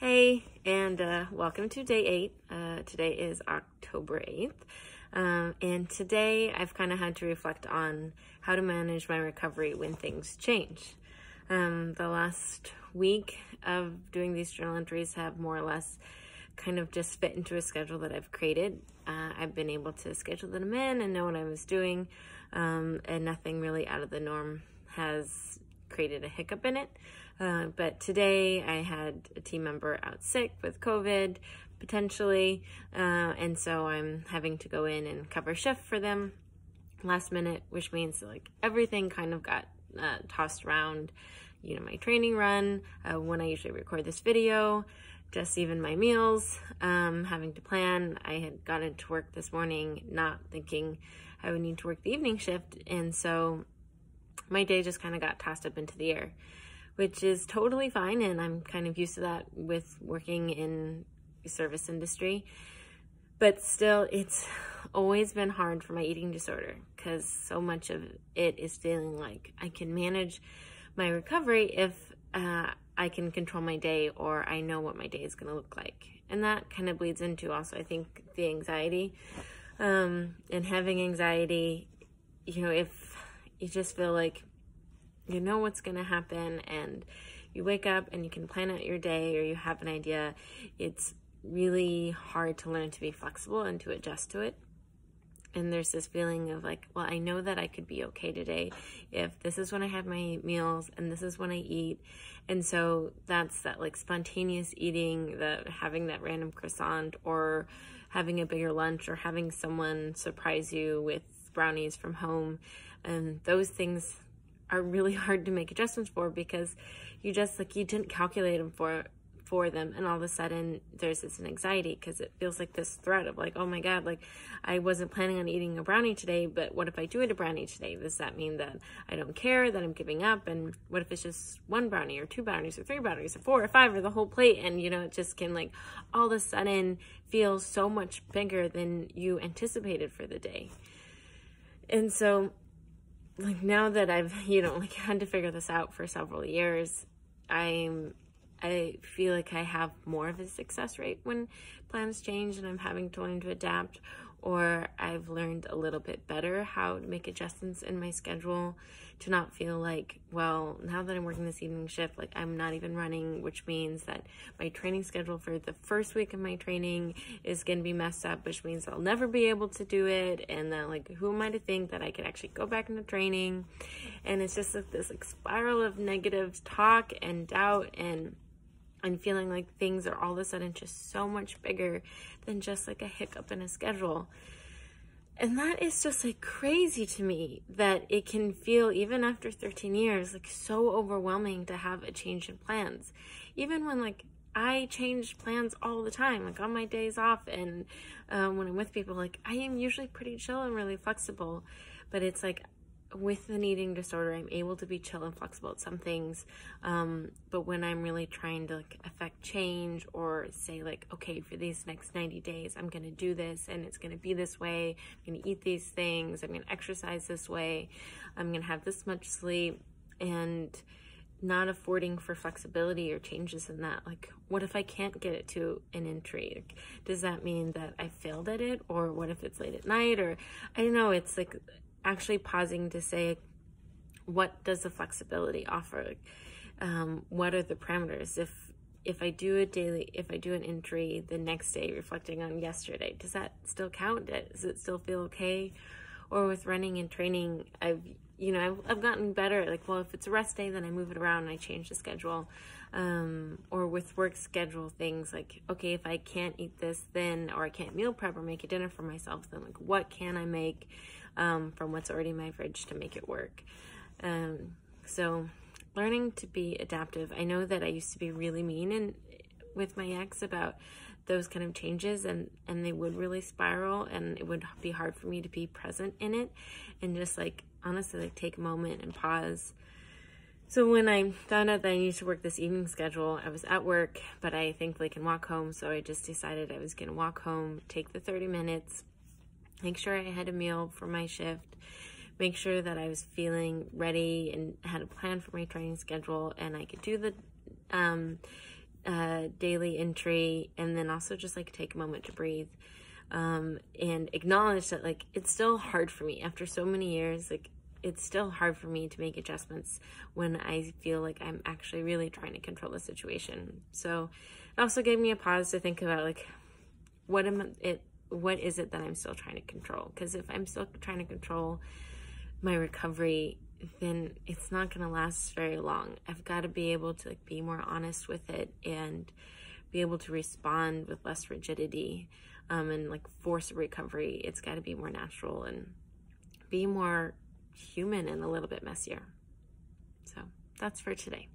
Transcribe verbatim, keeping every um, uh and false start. Hey, and uh, welcome to day eight. Uh, today is October eighth, um, and today I've kind of had to reflect on how to manage my recovery when things change. Um, the last week of doing these journal entries have more or less kind of just fit into a schedule that I've created. Uh, I've been able to schedule them in and know what I was doing, um, and nothing really out of the norm has created a hiccup in it. Uh, but today I had a team member out sick with COVID, potentially, uh, and so I'm having to go in and cover shift for them last minute, which means like everything kind of got uh, tossed around. You know, my training run, uh, when I usually record this video, just even my meals, um, having to plan. I had gotten to work this morning not thinking I would need to work the evening shift, and so my day just kind of got tossed up into the air, which is totally fine, and I'm kind of used to that with working in the service industry. But still, it's always been hard for my eating disorder because so much of it is feeling like I can manage my recovery if uh, I can control my day, or I know what my day is going to look like. And that kind of bleeds into also, I think, the anxiety. Um, and having anxiety, you know, if you just feel like you know what's going to happen and you wake up and you can plan out your day or you have an idea, it's really hard to learn to be flexible and to adjust to it. And there's this feeling of like, well, I know that I could be okay today if this is when I have my meals and this is when I eat. And so that's that like spontaneous eating, that having that random croissant or having a bigger lunch or having someone surprise you with brownies from home. And those things are really hard to make adjustments for because you just like, you didn't calculate them for for them. And all of a sudden there's this anxiety because it feels like this threat of like, oh my God, like I wasn't planning on eating a brownie today, but what if I do eat a brownie today? Does that mean that I don't care, that I'm giving up? And what if it's just one brownie or two brownies or three brownies or four or five or the whole plate? And you know, it just can like all of a sudden feel so much bigger than you anticipated for the day. And so like now that I've, you know, like had to figure this out for several years, I'm, I feel like I have more of a success rate when plans change and I'm having to learn to adapt, or I've learned a little bit better how to make adjustments in my schedule to not feel like, well, now that I'm working this evening shift, like I'm not even running, which means that my training schedule for the first week of my training is going to be messed up, which means I'll never be able to do it. And then like, who am I to think that I could actually go back into training? And it's just like this like spiral of negative talk and doubt and and feeling like things are all of a sudden just so much bigger than just like a hiccup in a schedule. And that is just like crazy to me that it can feel, even after thirteen years, like so overwhelming to have a change in plans. Even when like I change plans all the time, like on my days off and um, when I'm with people, like I am usually pretty chill and really flexible, but it's like, with an eating disorder, I'm able to be chill and flexible at some things, um, but when I'm really trying to like affect change or say like, okay, for these next ninety days, I'm going to do this and it's going to be this way, I'm going to eat these things, I'm going to exercise this way, I'm going to have this much sleep, and not affording for flexibility or changes in that. Like, what if I can't get it to an entry? Like, does that mean that I failed at it? Or what if it's late at night? Or I don't know, it's like actually pausing to say, what does the flexibility offer? Um, what are the parameters? If if I do a daily, if I do an entry the next day, reflecting on yesterday, does that still count? Does it still feel okay? Or with running and training, I've you know I've, I've gotten better. Like, well, if it's a rest day, then I move it around and I change the schedule. Um, or with work schedule things, like, okay, if I can't eat this, then, or I can't meal prep or make a dinner for myself, then like, what can I make Um, from what's already in my fridge to make it work? Um, so learning to be adaptive. I know that I used to be really mean and with my ex about those kind of changes, and, and they would really spiral, and it would be hard for me to be present in it and just like, honestly, like take a moment and pause. So when I found out that I needed to work this evening schedule, I was at work, but I thankfully can walk home. So I just decided I was going to walk home, take the thirty minutes, make sure I had a meal for my shift, make sure that I was feeling ready and had a plan for my training schedule, and I could do the um, uh, daily entry, and then also just like take a moment to breathe um, and acknowledge that like it's still hard for me after so many years. Like it's still hard for me to make adjustments when I feel like I'm actually really trying to control the situation. So it also gave me a pause to think about like what am it what is it that I'm still trying to control? Because if I'm still trying to control my recovery, then it's not going to last very long. I've got to be able to like, be more honest with it and be able to respond with less rigidity um, and like force recovery. It's got to be more natural and be more human and a little bit messier. So that's for today.